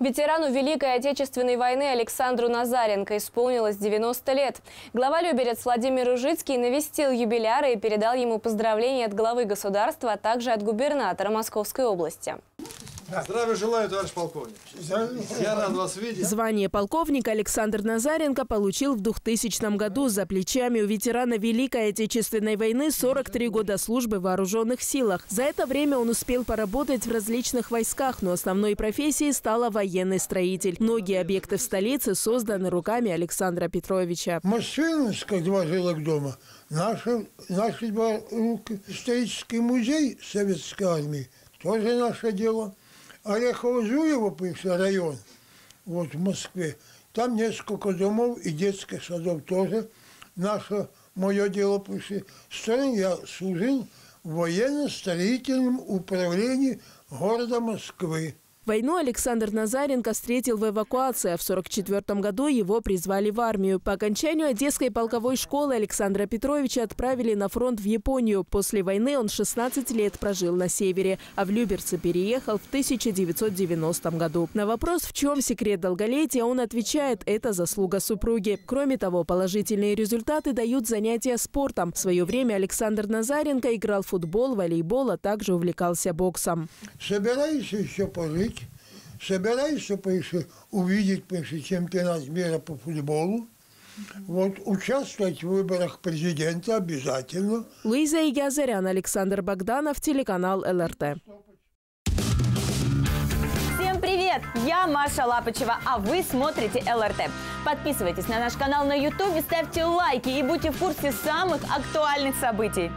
Ветерану Великой Отечественной войны Александру Назаренко исполнилось 90 лет. Глава Люберец Владимир Ружицкий навестил юбиляра и передал ему поздравления от главы государства, а также от губернатора Московской области. Здравия желаю, товарищ полковник. Я рад вас видеть. Звание полковника Александр Назаренко получил в 2000 году. За плечами у ветерана Великой Отечественной войны 43 года службы в Вооруженных силах. За это время он успел поработать в различных войсках, но основной профессией стала военный строитель. Многие объекты в столице созданы руками Александра Петровича. Машиночка отвозила к дому. Наши два руки. Исторический музей Советской армии тоже наше дело. Орехово-Зуево бывший район, вот в Москве, там несколько домов и детских садов тоже наше, мое дело бывшее. Я служил в военно-строительном управлении города Москвы. Войну Александр Назаренко встретил в эвакуации, а в 1944 году его призвали в армию. По окончанию Одесской полковой школы Александра Петровича отправили на фронт в Японию. После войны он 16 лет прожил на севере, а в Люберцы переехал в 1990 году. На вопрос, в чем секрет долголетия, он отвечает – это заслуга супруги. Кроме того, положительные результаты дают занятия спортом. В свое время Александр Назаренко играл в футбол, волейбол, а также увлекался боксом. Собираюсь еще пожить. Собираюсь увидеть чемпионат мира по футболу, вот, участвовать в выборах президента обязательно. Луиза Егиазарян, Александр Богданов, телеканал ЛРТ. Всем привет! Я Маша Лапочева, а вы смотрите ЛРТ. Подписывайтесь на наш канал на YouTube, ставьте лайки и будьте в курсе самых актуальных событий.